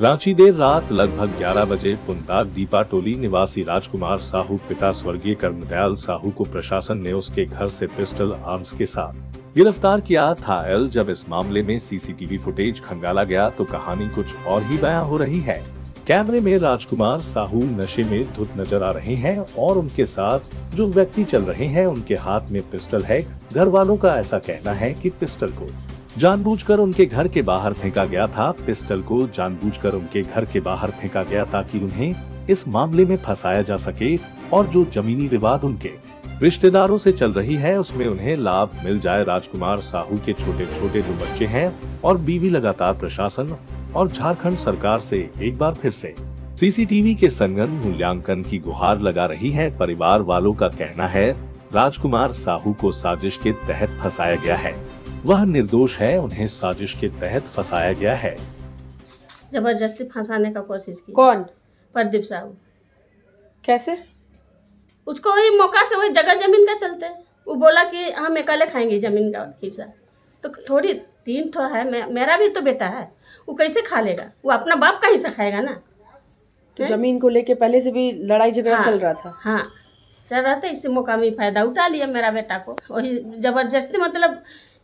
रांची देर रात लगभग 11 बजे पुनतादीपा टोली निवासी राजकुमार साहू पिता स्वर्गीय कर्मदयाल साहू को प्रशासन ने उसके घर से पिस्टल आर्म्स के साथ गिरफ्तार किया था। जब इस मामले में सीसीटीवी फुटेज खंगाला गया तो कहानी कुछ और ही बयां हो रही है। कैमरे में राजकुमार साहू नशे में धुत नजर आ रहे हैं और उनके साथ जो व्यक्ति चल रहे हैं उनके हाथ में पिस्टल है। घर वालों का ऐसा कहना है कि पिस्टल को जानबूझकर उनके घर के बाहर फेंका गया था। पिस्टल को जानबूझकर उनके घर के बाहर फेंका गया ताकि उन्हें इस मामले में फंसाया जा सके और जो जमीनी विवाद उनके रिश्तेदारों से चल रही है उसमें उन्हें लाभ मिल जाए। राजकुमार साहू के छोटे छोटे 2 बच्चे हैं और बीवी लगातार प्रशासन और झारखंड सरकार से एक बार फिर से सीसीटीवी के संगन मूल्यांकन की गुहार लगा रही है। परिवार वालों का कहना है राजकुमार साहू को साजिश के तहत फंसाया गया है, वह निर्दोष है, उन्हें साजिश के तहत फंसाया गया है। जबरदस्ती फंसाने का कोशिश की। कौन? परदीप साहू। कैसे? उसको वही मौका से वही जगह जमीन का चलते है। वो बोला कि हम अकेले खाएंगे जमीन का हिस्सा, तो थोड़ी 3 ठो है, मेरा भी तो बेटा है, वो कैसे खा लेगा? वो अपना बाप का हिस्सा खाएगा ना। तो जमीन को लेके पहले से भी लड़ाई झगड़ा चल रहा था। हाँ चल रहा था, इससे मौका में फायदा उठा लिया मेरा बेटा को। वही जबरदस्ती, मतलब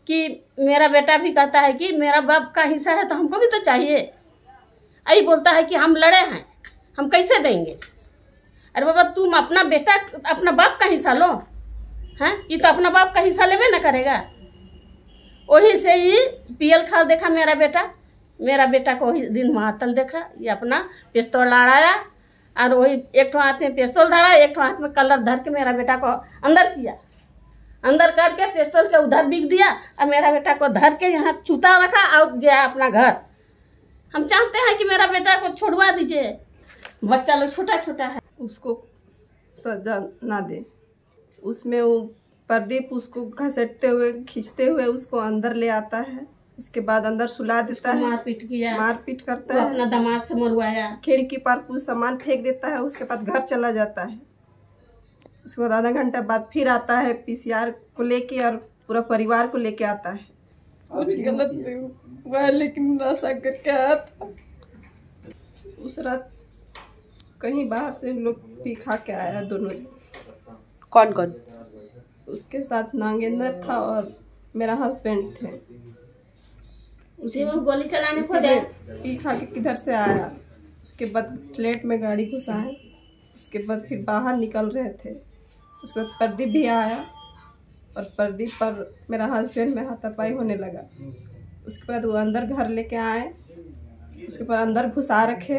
कि मेरा बेटा भी कहता है कि मेरा बाप का हिस्सा है तो हमको भी तो चाहिए। आई बोलता है कि हम लड़े हैं, हम कैसे देंगे? अरे बाबा तुम अपना बेटा अपना बाप का हिस्सा लो, हैं? ये तो अपना बाप का हिस्सा लेवे ना करेगा। वही से ही पीएल खाल देखा मेरा बेटा को वही दिन महातल देखा। ये अपना पिस्तौल लड़ाया और वही एक ठो हाथ में पिस्तौल धरा, एक ठो हाथ में कलर धर के मेरा बेटा को अंदर किया। अंदर करके पिस्टल के उधर बिक दिया और मेरा बेटा को धर के यहाँ छूता रखा और गया अपना घर। हम चाहते हैं कि मेरा बेटा को छोड़वा दीजिए, बच्चा लोग छोटा छोटा है, उसको सजा ना दे। उसमें वो परदीप उसको घसीटते हुए खींचते हुए उसको अंदर ले आता है, उसके बाद अंदर सुला देता है, मारपीट करता है, अपना दामाद से मरवाया, खिड़की पर कुछ सामान फेंक देता है, उसके बाद घर चला जाता है। उसके बाद आधा घंटा बाद फिर आता है पीसीआर को लेके और पूरा परिवार को लेके आता है। कुछ गलत हुआ है लेकिन नशा करके आया था। उस रात कहीं बाहर से लोग पी खा के आया दोनों। कौन कौन? उसके साथ नागेंद्र था और मेरा हस्बैंड थे। उसे वो गोली चलाने को दे, पी खा के किधर से आया, उसके बाद फ्लैट में गाड़ी घुसाए, उसके बाद फिर बाहर निकल रहे थे। उसके बाद परदीप भी आया और परदीप पर मेरा हस्बैंड में हाथापाई होने लगा। उसके बाद वो अंदर घर लेके आए, उसके बाद अंदर घुसा रखे,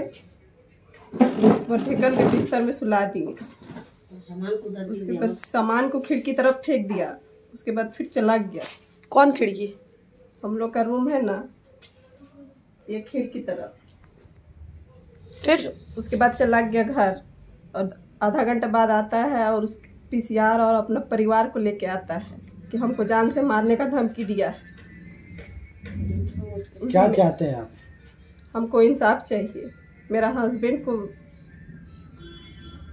उसको ढकल के बिस्तर में सुला दिए, उसके बाद सामान को खिड़की तरफ फेंक दिया, उसके बाद फिर चला गया। कौन खिड़की? हम लोग का रूम है ना, ये खिड़की तरफ। फिर उसके बाद चला गया घर और आधा घंटा बाद आता है और उस पीसीआर और अपना परिवार को लेके आता है कि हमको जान से मारने का धमकी दिया है। क्या चाहते हैं आप? हमको इंसाफ चाहिए, मेरा हस्बैंड को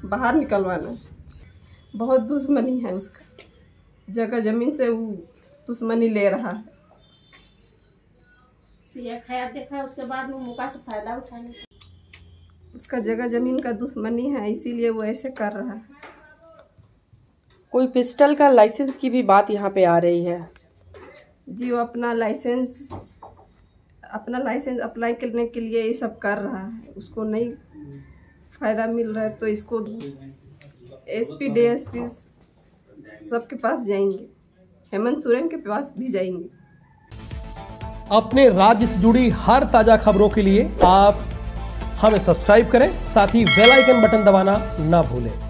बाहर निकलवाना। बहुत दुश्मनी है उसका, जगह जमीन से वो दुश्मनी ले रहा है। ये खैर देखा उसके बाद में मौका से फायदा उठाने, उसका जगह जमीन का दुश्मनी है, इसीलिए वो ऐसे कर रहा है। कोई पिस्टल का लाइसेंस की भी बात यहाँ पे आ रही है जी। वो अपना लाइसेंस अप्लाई करने के लिए ये सब कर रहा है, उसको नहीं फायदा मिल रहा है तो इसको एसपी डीएसपी सबके पास जाएंगे, हेमंत सोरेन के पास भी जाएंगे। अपने राज्य से जुड़ी हर ताजा खबरों के लिए आप हमें सब्सक्राइब करें, साथ ही बेल आइकन बटन दबाना ना भूलें।